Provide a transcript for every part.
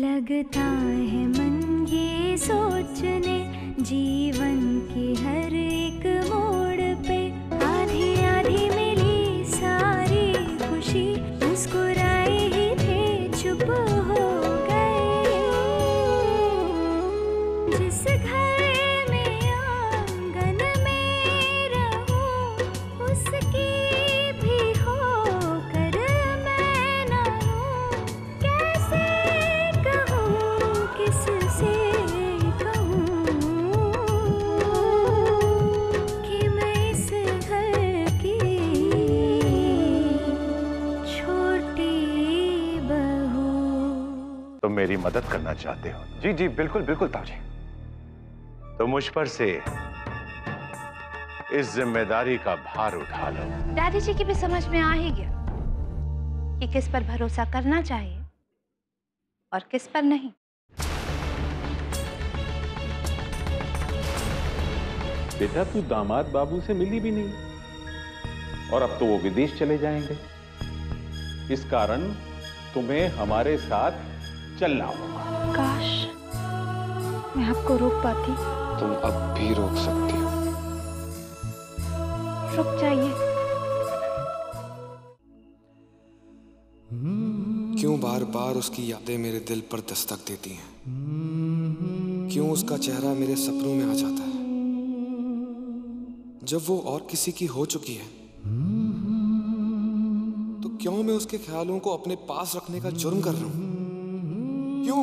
लगता है मन ये सोचने जीवन के हर एक मोड़ पे, आधी आधी मिली सारी खुशी, मुस्कुराए ही थे चुप हो गए। जिस घर में आंगन में रहूं उसकी मेरी मदद करना चाहते हो? जी जी बिल्कुल बिल्कुल ताऊजी। तो मुझ पर से इस जिम्मेदारी का भार उठा लो। दादी जी की भी समझ में आ ही गया कि किस पर भरोसा करना चाहिए और किस पर नहीं। बेटा तू दामाद बाबू से मिली भी नहीं और अब तो वो विदेश चले जाएंगे, इस कारण तुम्हें हमारे साथ चलना होगा। काश मैं आपको रोक पाती। तुम अब भी रोक सकती हो। रुक जाइए। क्यों बार बार उसकी यादें मेरे दिल पर दस्तक देती हैं? क्यों उसका चेहरा मेरे सपनों में आ जाता है जब वो और किसी की हो चुकी है? तो क्यों मैं उसके ख्यालों को अपने पास रखने का जुर्म कर रहा हूं? क्यों?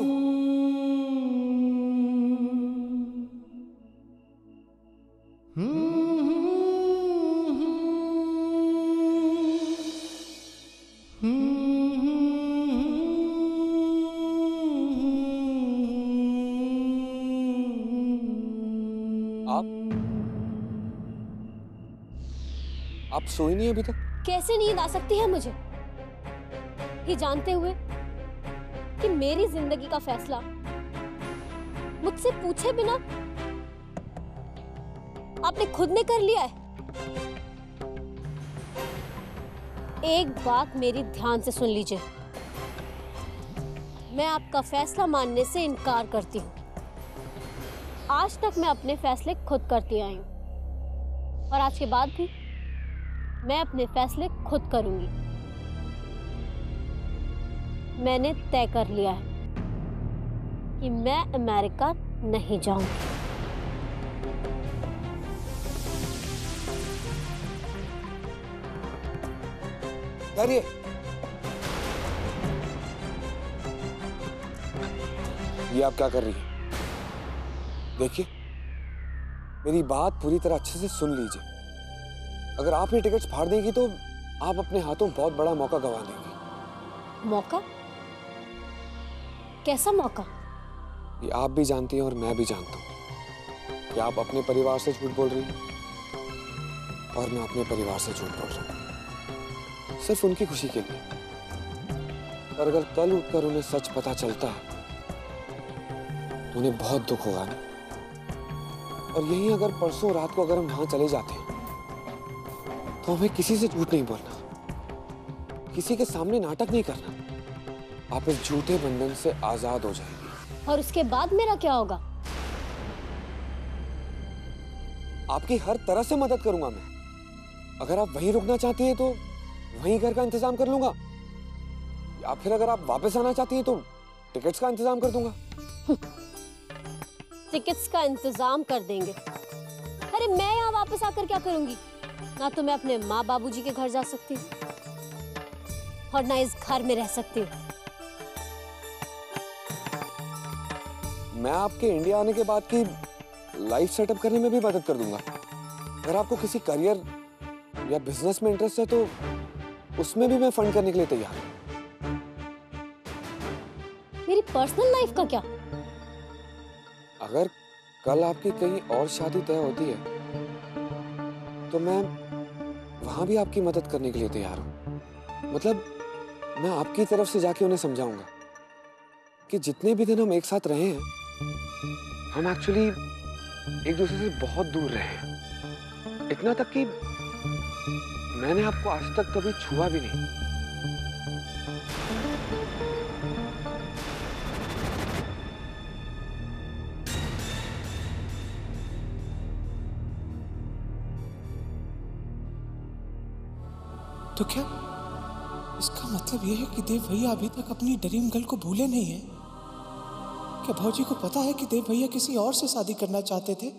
आप सोई नहीं अभी तक? कैसे नींद आ सकती है मुझे ये जानते हुए कि मेरी जिंदगी का फैसला मुझसे पूछे बिना आपने खुद ने कर लिया है। एक बात मेरी ध्यान से सुन लीजिए, मैं आपका फैसला मानने से इनकार करती हूँ। आज तक मैं अपने फैसले खुद करती आई हूँ और आज के बाद भी मैं अपने फैसले खुद करूँगी। मैंने तय कर लिया है कि मैं अमेरिका नहीं जाऊंगी। डरिए। ये आप क्या कर रही हैं? देखिए मेरी बात पूरी तरह अच्छे से सुन लीजिए। अगर आप ये टिकट्स फाड़ देंगी तो आप अपने हाथों बहुत बड़ा मौका गंवा देंगी। मौका? कैसा मौका? ये आप भी जानती हैं और मैं भी जानता हूँ कि आप अपने परिवार से झूठ बोल रही हैं और मैं अपने परिवार से झूठ बोल रहा हूँ, सिर्फ उनकी खुशी के लिए। पर अगर कल उठकर उन्हें सच पता चलता है तो उन्हें बहुत दुख होगा ना। और यही अगर परसों रात को अगर हम वहाँ चले जाते हैं तो हमें किसी से झूठ नहीं बोलना, किसी के सामने नाटक नहीं करना। आप इस झूठे बंधन से आजाद हो जाएंगी। और उसके बाद मेरा क्या होगा? आपकी हर तरह से मदद करूंगा मैं। अगर आप वहीं रुकना चाहती हैं तो वहीं घर का इंतजाम कर लूंगा, या फिर अगर आप वापस आना चाहती हैं तो टिकट्स का इंतजाम कर दूंगा। टिकट्स का इंतजाम कर देंगे? अरे मैं यहाँ वापस आकर क्या करूंगी? ना तो मैं अपने माँ बाबूजी के घर जा सकती हूँ और ना इस घर में रह सकती हूँ। मैं आपके इंडिया आने के बाद की लाइफ सेटअप करने में भी मदद कर दूंगा। अगर आपको किसी करियर या बिजनेस में इंटरेस्ट है तो उसमें भी मैं फंड करने के लिए तैयार हूं। मेरी पर्सनल लाइफ का क्या? अगर कल आपकी कहीं और शादी तय होती है तो मैं वहां भी आपकी मदद करने के लिए तैयार हूं। मतलब मैं आपकी तरफ से जाके उन्हें समझाऊंगा कि जितने भी दिन हम एक साथ रहे हैं हम एक्चुअली एक दूसरे से बहुत दूर रहे हैं, इतना तक कि मैंने आपको आज तक कभी छुआ भी नहीं। तो क्या इसका मतलब यह है कि देव भैया अभी तक अपनी ड्रीम गर्ल को भूले नहीं है? क्या भौजी को पता है कि देव भैया किसी और से शादी करना चाहते थे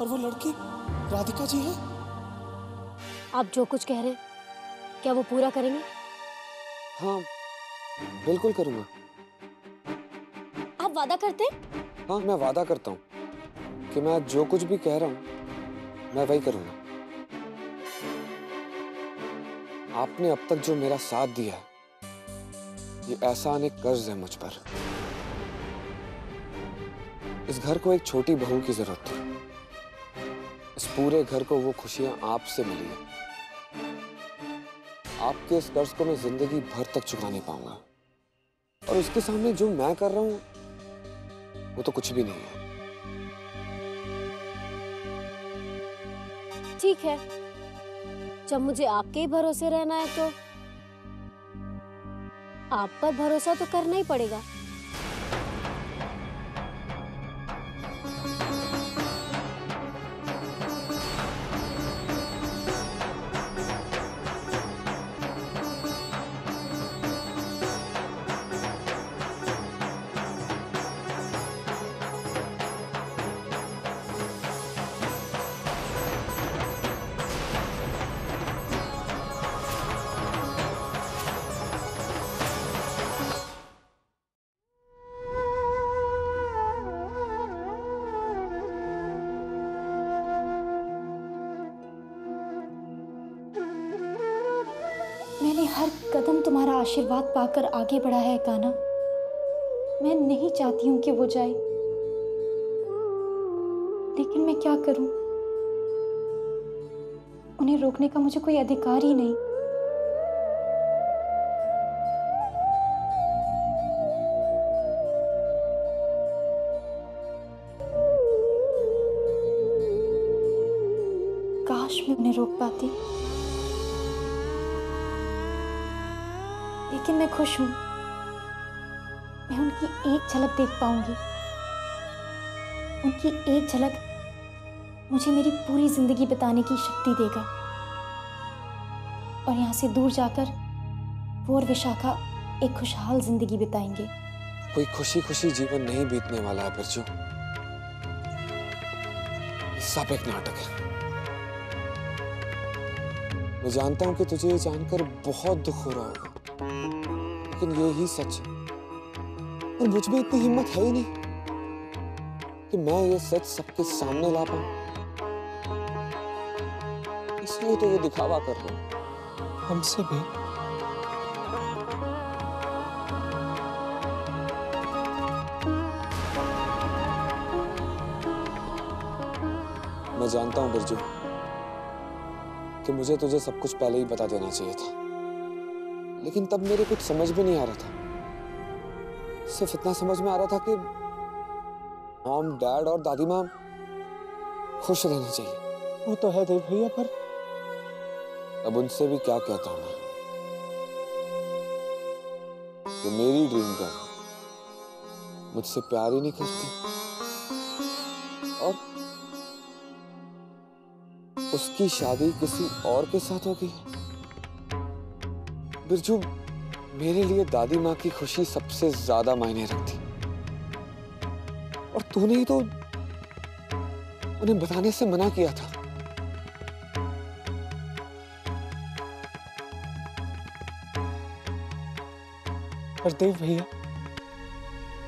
और वो लड़की राधिका जी है? आप जो कुछ कह रहे हैं क्या वो पूरा करेंगे? हाँ बिल्कुल करूँगा। आप वादा करते हैं? हाँ मैं वादा करता हूँ कि मैं जो कुछ भी कह रहा हूँ मैं वही करूँगा। आपने अब तक जो मेरा साथ दिया है ये ऐसा एक कर्ज है मुझ पर। इस घर को एक छोटी बहू की जरूरत थी। इस पूरे घर को वो खुशियां आपसे मिली है। आपके इस कर्ज को मैं जिंदगी भर तक चुका नहीं पाऊंगा और उसके सामने जो मैं कर रहा हूं वो तो कुछ भी नहीं है। ठीक है जब मुझे आपके ही भरोसे रहना है तो आप पर भरोसा तो करना ही पड़ेगा। हर कदम तुम्हारा आशीर्वाद पाकर आगे बढ़ा है काना। मैं नहीं चाहती हूं कि वो जाए लेकिन मैं क्या करूं? उन्हें रोकने का मुझे कोई अधिकार ही नहीं। काश मैं उन्हें रोक पाती लेकिन मैं खुश हूं। मैं उनकी एक झलक देख पाऊंगी। उनकी एक झलक मुझे मेरी पूरी जिंदगी बिताने की शक्ति देगा और यहाँ से दूर जाकर वो और विशाखा एक खुशहाल जिंदगी बिताएंगे। कोई खुशी खुशी जीवन नहीं बीतने वाला है बिरजू। सब एक नाटक है। मैं जानता हूं कि तुझे ये जानकर बहुत दुख हो रहा होगा लेकिन ये ही सच है और मुझ में इतनी हिम्मत है ही नहीं कि मैं ये सच सबके सामने ला पाऊं। इसलिए तो ये दिखावा कर रहा हूं। हमसे भी मैं जानता हूं बिरजू कि मुझे तुझे सब कुछ पहले ही बता देना चाहिए था लेकिन तब मेरे कुछ समझ भी नहीं आ रहा था। सिर्फ इतना समझ में आ रहा था कि मॉम डैड और दादी माँ खुश रहना चाहिए। वो तो है देव भैया पर अब उनसे भी क्या कहता हूँ मैं। तो मेरी ड्रीम गर्ल मुझसे प्यार ही नहीं करती और उसकी शादी किसी और के साथ हो गई है। बिरजू मेरे लिए दादी माँ की खुशी सबसे ज्यादा मायने रखती और तूने ही तो उन्हें बताने से मना किया था। पर देव भैया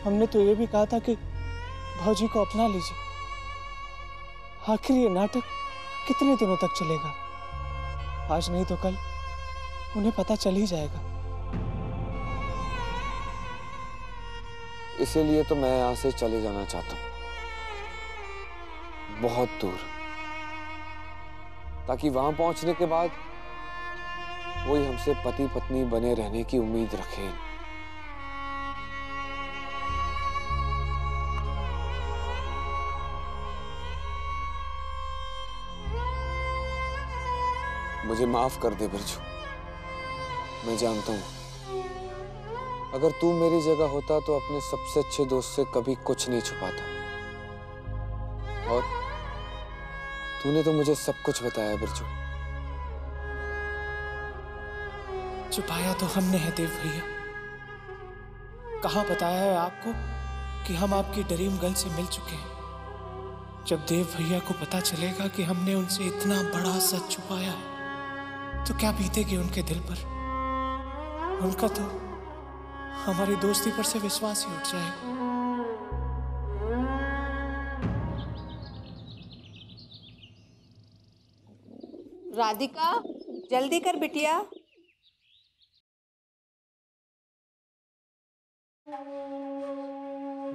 हमने तो ये भी कहा था कि भौजी को अपना लीजिए। आखिर ये नाटक कितने दिनों तक चलेगा? आज नहीं तो कल उन्हें पता चल ही जाएगा। इसीलिए तो मैं यहाँ से चले जाना चाहता हूँ बहुत दूर ताकि वहां पहुंचने के बाद वही हमसे पति पत्नी बने रहने की उम्मीद रखें। मुझे माफ कर दे बिरजू। मैं जानता हूँ अगर तू मेरी जगह होता तो अपने सबसे अच्छे दोस्त से कभी कुछ नहीं छुपाता और तूने तो मुझे सब कुछ बताया बिरजू। छुपाया तो हमने है देव भैया, कहाँ बताया है आपको कि हम आपकी ड्रीम गर्ल से मिल चुके हैं। जब देव भैया को पता चलेगा कि हमने उनसे इतना बड़ा सच छुपाया है तो क्या बीतेगी उनके दिल पर। उनका तो हमारी दोस्ती पर से विश्वास ही उठ जाएगा। राधिका जल्दी कर बिटिया।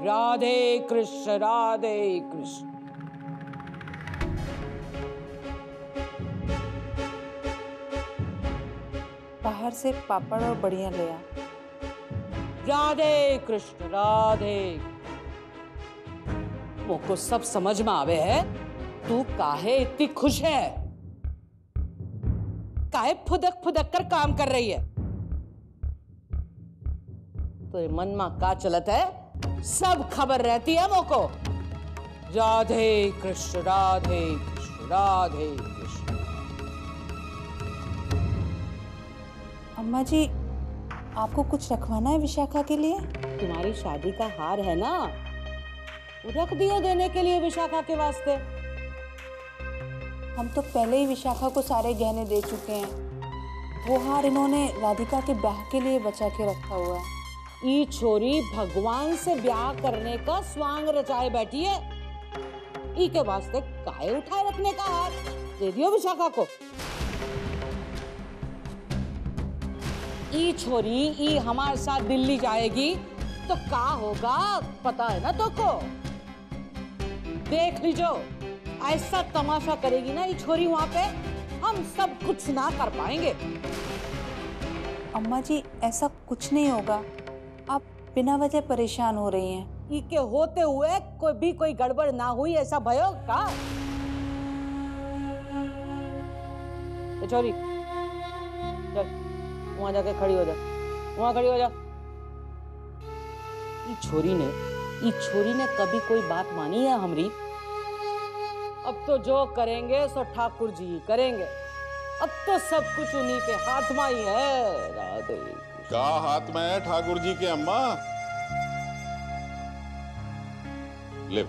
राधे कृष्ण राधे कृष्ण। बाहर से पापड़ और बढ़िया ले आ। राधे कृष्ण राधे। मुझको सब समझ में आवे है, तू काहे इतनी खुश है, काहे फुदक फुदक कर काम कर रही है। तो मन मां का चलत है सब खबर रहती है मोको। राधे कृष्ण राधे कृष्ण राधे कृष्ण। अम्मा जी आपको कुछ रखवाना है विशाखा के लिए? तुम्हारी शादी का हार है ना, रख दियो देने के लिए विशाखा के वास्ते। हम तो पहले ही विशाखा को सारे गहने दे चुके हैं, वो हार इन्होंने राधिका के ब्याह के लिए बचा के रखा हुआ है। ई छोरी भगवान से ब्याह करने का स्वांग रचाए बैठी है, ई के वास्ते काहे उठाए रखने का हार, दे दियो विशाखा को। ई छोरी ई हमारे साथ दिल्ली जाएगी तो का होगा पता है ना तुमको। देख लीजो ऐसा तमाशा करेगी ना ये छोरी वहां पे, हम सब कुछ ना कर पाएंगे। अम्मा जी ऐसा कुछ नहीं होगा, आप बिना वजह परेशान हो रही हैं। ये के होते हुए कोई भी कोई गड़बड़ ना हुई ऐसा भयो का। छोरी चल वहां जाके खड़ी हो जा, वहां खड़ी हो जा। ये छोरी ने कभी कोई बात मानी है हमरी? अब तो जो करेंगे सो ठाकुर जी ही करेंगे, अब तो सब कुछ उन्हीं के हाथ में ही है। राधे का हाथ में है ठाकुर जी के अम्मा। ले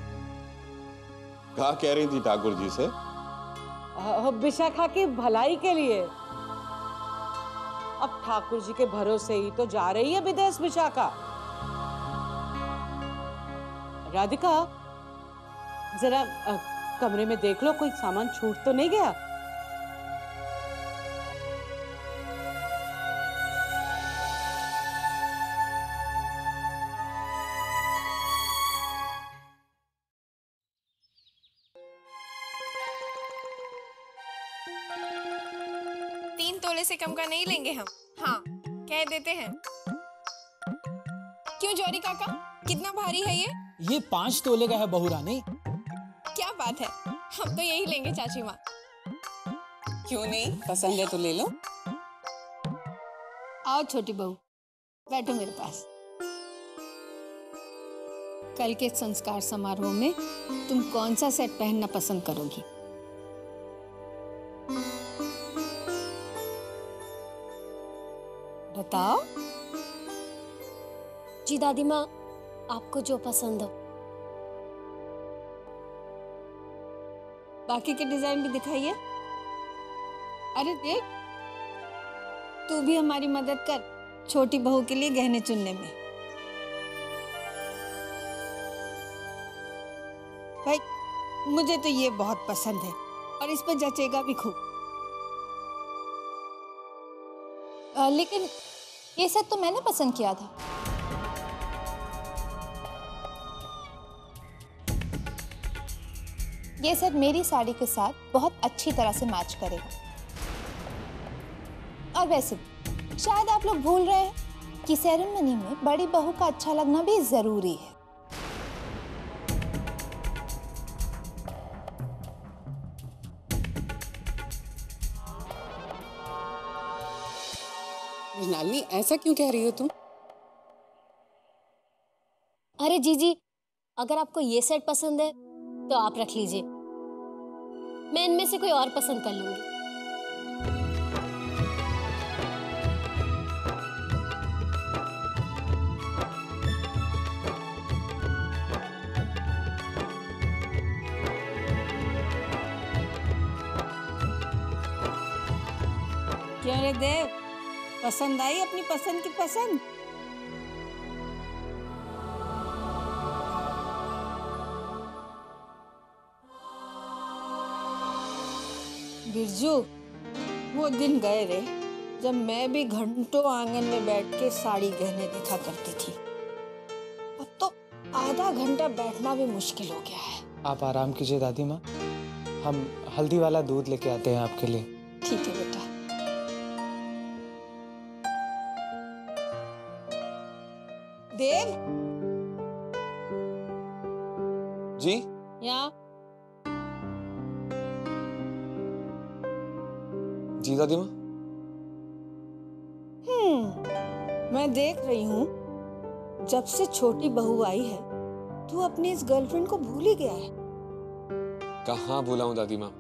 क्या कह रही थी ठाकुर जी से? विशाखा की भलाई के लिए। अब ठाकुर जी के भरोसे ही तो जा रही है विदेश विशाखा। राधिका जरा कमरे में देख लो कोई सामान छूट तो नहीं गया। तीन तोले से कम का नहीं लेंगे हम। हाँ कह देते हैं। क्यों जौहरी काका कितना भारी है ये? 5 तोले का है बहू रानी। क्या बात है, हम तो यही लेंगे चाची माँ। क्यों नहीं, पसंद है तो ले लो। आओ छोटी बहू बैठो मेरे पास। कल के संस्कार समारोह में तुम कौन सा सेट पहनना पसंद करोगी? बताओ। जी दादी माँ आपको जो पसंद हो। बाकी के डिजाइन भी दिखाइए। अरे देख तू भी हमारी मदद कर छोटी बहू के लिए गहने चुनने में। भाई मुझे तो ये बहुत पसंद है और इस पर जचेगा भी खूब। लेकिन ये सब तो मैंने पसंद किया था। ये सेट मेरी साड़ी के साथ बहुत अच्छी तरह से मैच करेगा। और वैसे शायद आप लोग भूल रहे हैं कि सेरेमनी में बड़ी बहू का अच्छा लगना भी जरूरी है। मृणाली ऐसा क्यों कह रही हो तुम? अरे जीजी अगर आपको ये सेट पसंद है तो आप रख लीजिए, मैं इनमें से कोई और पसंद कर लूंगी। अरे देव, पसंद आई अपनी पसंद की पसंद? बिरजू, वो दिन गए रे जब मैं भी घंटों आंगन में बैठ के साड़ी गहने देखा करती थी। अब तो आधा घंटा बैठना भी मुश्किल हो गया है। आप आराम कीजिए दादी माँ, हम हल्दी वाला दूध लेके आते हैं आपके लिए। ठीक है बेटा। देव जी, यहाँ जी दादी माँ। मैं देख रही हूँ जब से छोटी बहू आई है तू अपनी इस गर्लफ्रेंड को भूल ही गया है। कहाँ भूला हूँ दादी माँ,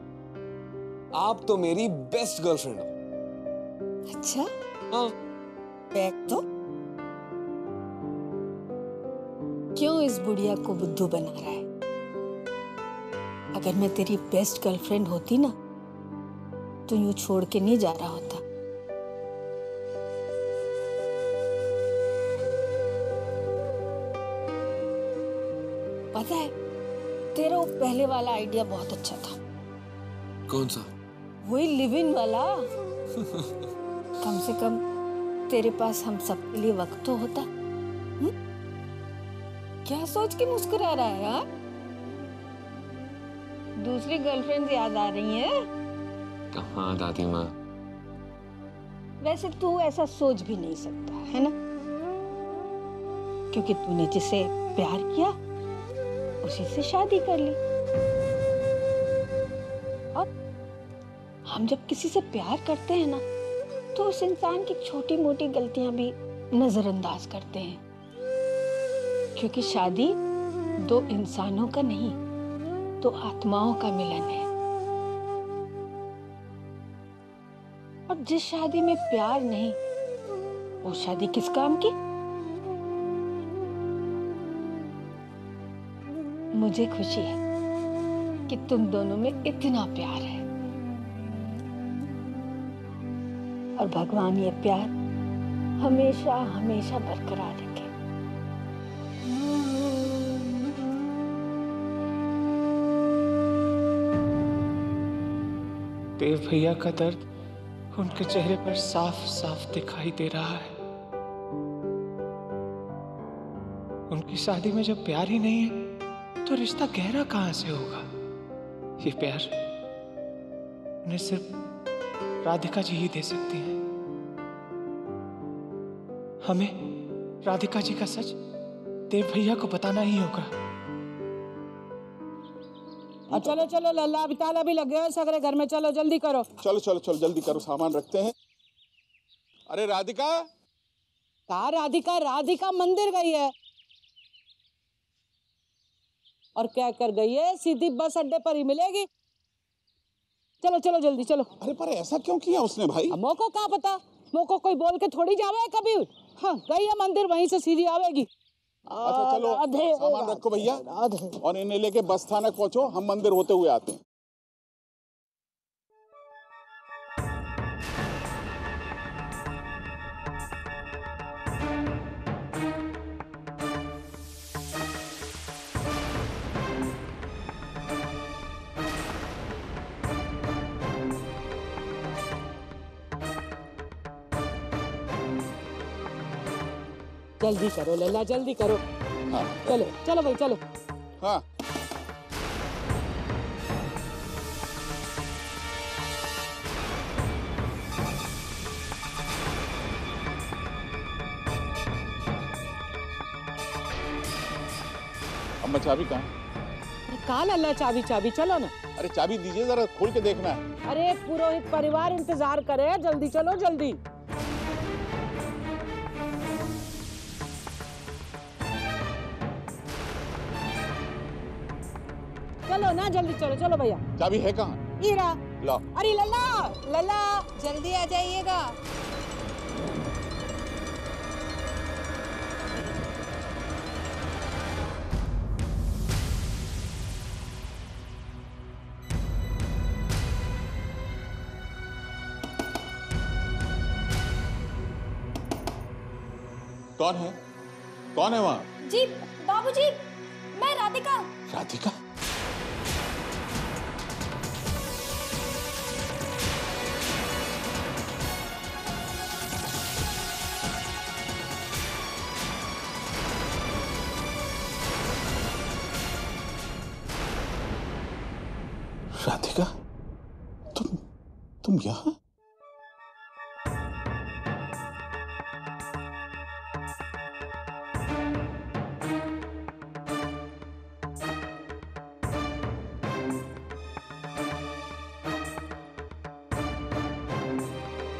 आप तो मेरी बेस्ट गर्लफ्रेंड हो। अच्छा हाँ। बैग तो क्यों इस बुढ़िया को बुद्धू बना रहा है? अगर मैं तेरी बेस्ट गर्लफ्रेंड होती ना तो यूं छोड़ के नहीं जा रहा होता। पता है तेरा वो पहले वाला आइडिया बहुत अच्छा था। कौन सा? वही लिव इन वाला। कम से कम तेरे पास हम सबके लिए वक्त तो होता। क्या सोच के मुस्कुरा रहा है यार? दूसरी गर्लफ्रेंड याद आ रही है? कहाँ दादी माँ। वैसे तू ऐसा सोच भी नहीं सकता है ना, क्योंकि तूने जिसे प्यार किया उसी से शादी कर ली। और हम जब किसी से प्यार करते हैं ना तो उस इंसान की छोटी मोटी गलतियां भी नजरअंदाज करते हैं, क्योंकि शादी दो इंसानों का नहीं तो आत्माओं का मिलन है। और जिस शादी में प्यार नहीं वो शादी किस काम की? मुझे खुशी है कि तुम दोनों में इतना प्यार है और भगवान ये प्यार हमेशा हमेशा बरकरार रखे। देव भैया का दर्द उनके चेहरे पर साफ साफ दिखाई दे रहा है। उनकी शादी में जब प्यार ही नहीं है तो रिश्ता गहरा कहां से होगा? ये प्यार उन्हें सिर्फ राधिका जी ही दे सकती हैं। हमें राधिका जी का सच देव भैया को बताना ही होगा। चलो चलो, लल्ला बिताला भी लग गया है सगरे घर में। चलो जल्दी करो, चलो चलो चलो जल्दी करो, सामान रखते हैं। अरे राधिका कहा? राधिका राधिका मंदिर गई है। और क्या कर गई है? सीधी बस अड्डे पर ही मिलेगी। चलो चलो जल्दी चलो। अरे पर ऐसा क्यों किया उसने भाई? मोको क्या पता, मोको कोई बोल के थोड़ी जावे कभी। हाँ गई है मंदिर, वहीं से सीधी आवेगी। अच्छा चलो सामान रखो भैया और इन्हें लेके बस थानक पहुंचो, हम मंदिर होते हुए आते हैं। जल्दी करो लल्ला जल्दी करो। हाँ। चलो चलो भाई चलो। हाँ। अम्मा चाबी कहाँ? कहाँ लल्ला चाबी? चाबी चलो ना। अरे चाबी दीजिए जरा, खोल के देखना है। अरे पुरोहित परिवार इंतजार करे, जल्दी चलो जल्दी। चलो ना जल्दी चलो। चलो भैया चाबी है कहाँ? ईरा ला। अरे लल्ला लल्ला जल्दी आ जाइएगा। कौन है वहाँ? जी बाबूजी, मैं राधिका। राधिका? राधिका, तुम यहाँ?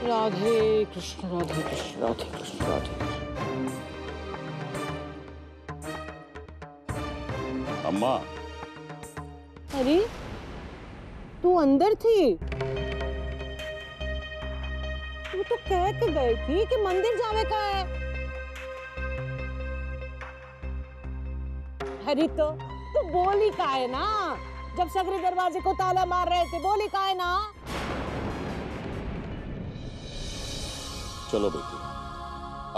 राधे कृष्ण राधे कृष्ण राधे कृष्ण राधे कृष्ण। अम्मा। अरे तू अंदर थी? तू तो कह के गई थी कि मंदिर जाने का है। अरे तो तू बोली का है ना, जब सगरे दरवाजे को ताला मार रहे थे बोली का है ना। चलो बेटी,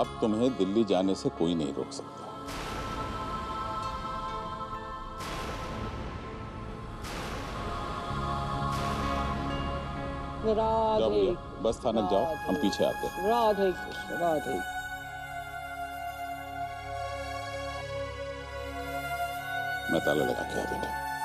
अब तुम्हें दिल्ली जाने से कोई नहीं रोक सकता। राधे, बस थानक जाओ, हम पीछे आते हैं। राधे कृष्ण राधे। मैं ताला लगा के आ जाऊंगा।